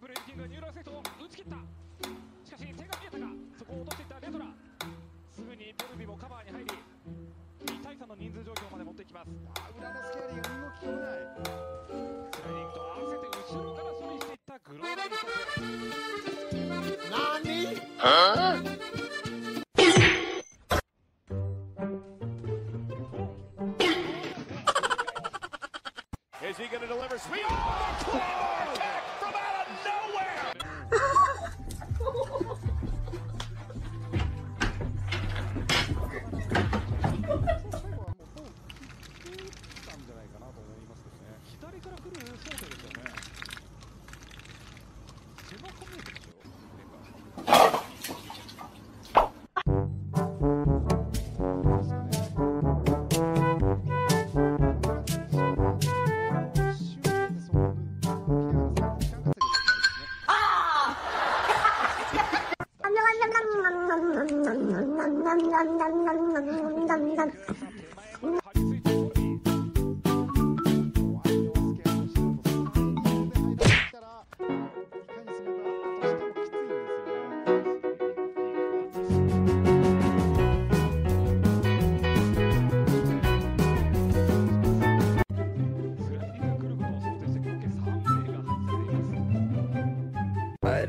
ブレイキングニューラーセットを打ち切った。しかし手が見えたか、そこを落としていったレトラ。すぐにペルビもカバーに入り、2対3の人数状況まで持っていきます。裏のスキャリーが動ききれない。スライディングと合わせて後ろから処理していったグローブ。何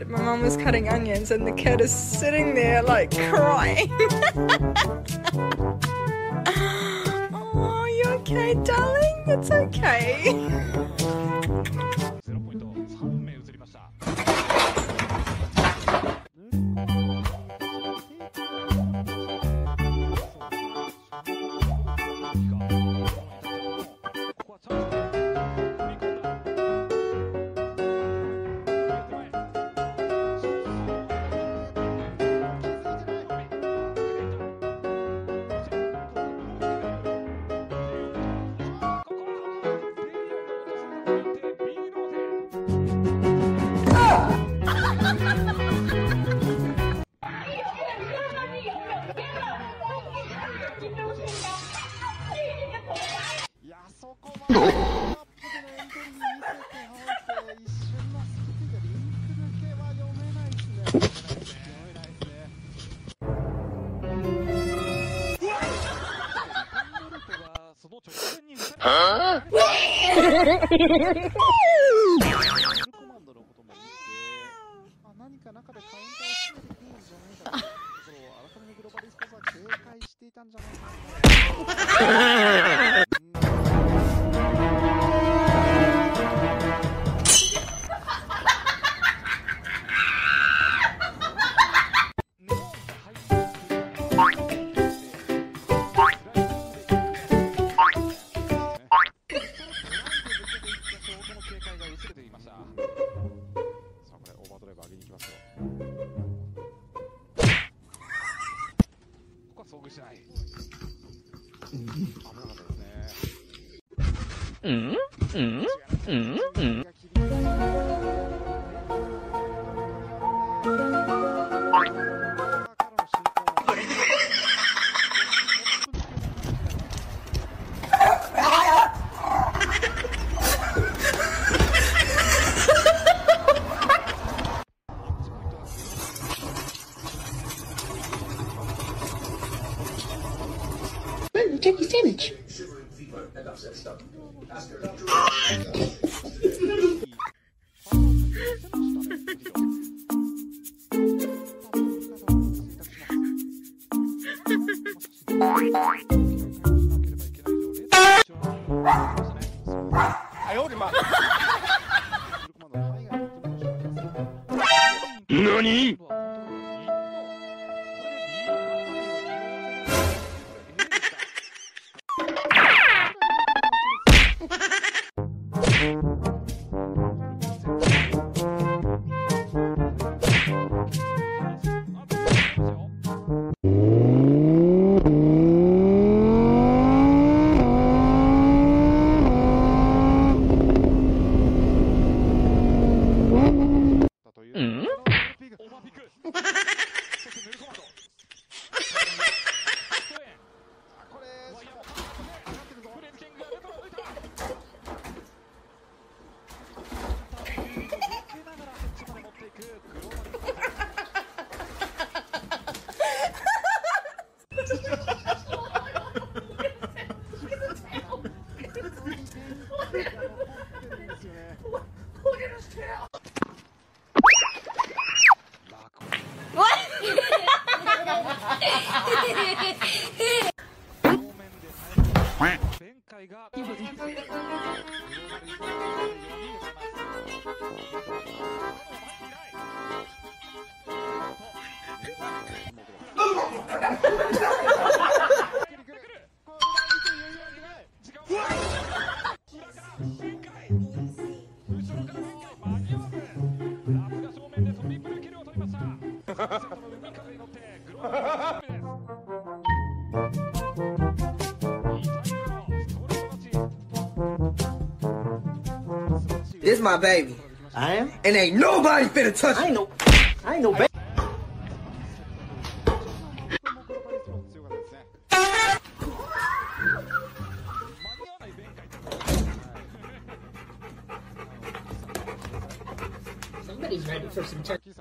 My mom was cutting onions and the kid is sitting there like crying. Oh, you okay, darling? It's okay. This my baby. I am? And ain't nobody finna touch me. I ain't no baby. Somebody's ready for some turkey.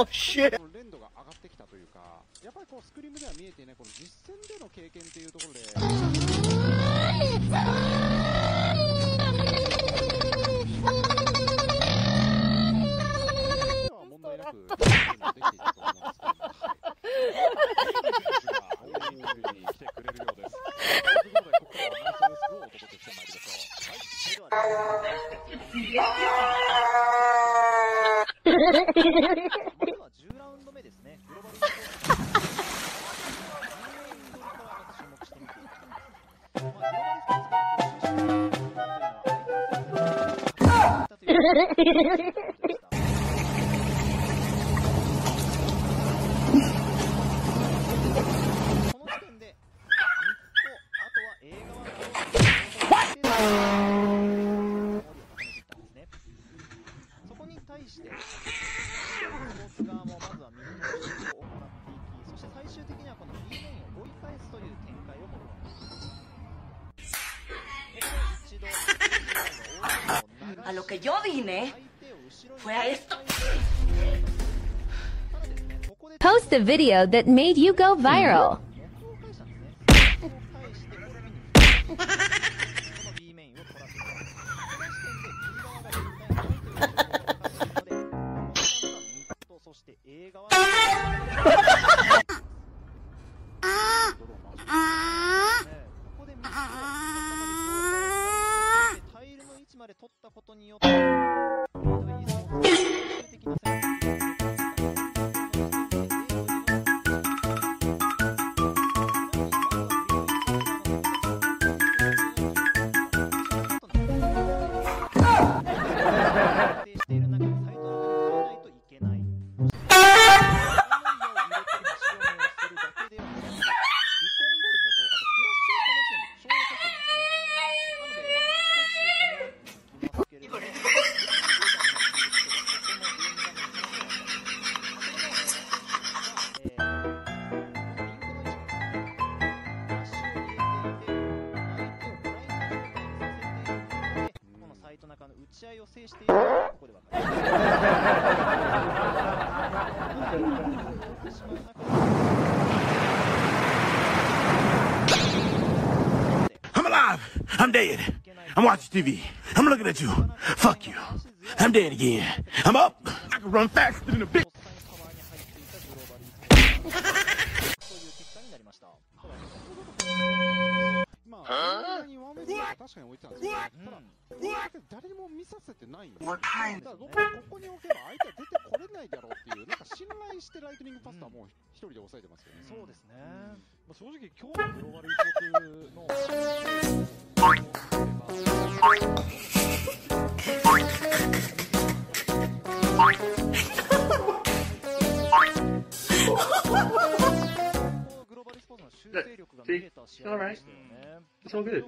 Oh shit! 連度が上がってきたというか、やっぱりこうスクリームでは見えていないこの実戦での経験というところで。問題なくできていたと思います。来てくれるようです。ということでここからナイスのスクをお届けしてまいりましょう。はい。これは10ラウンド目ですね。グローバルA lo que yo vine fue a esto. Post the video that made you go viral. I'm alive. I'm dead. I'm watching TV. I'm looking at you. Fuck you. I'm dead again. I'm up. I can run faster than a bitch. What kind? してライトニングパスタはもう一人で抑えてますけどね。そうですね。まあ正直今日のグローバル一国の See? Alright. It's all good.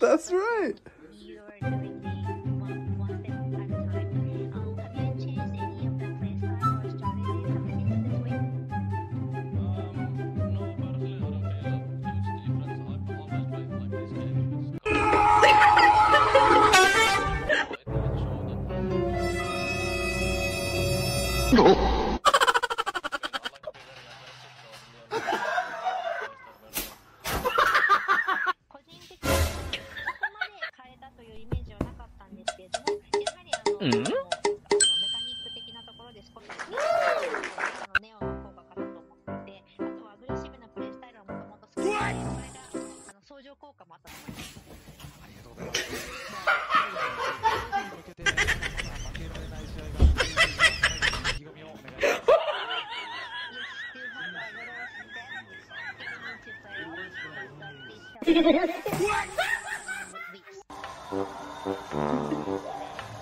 That's right. What?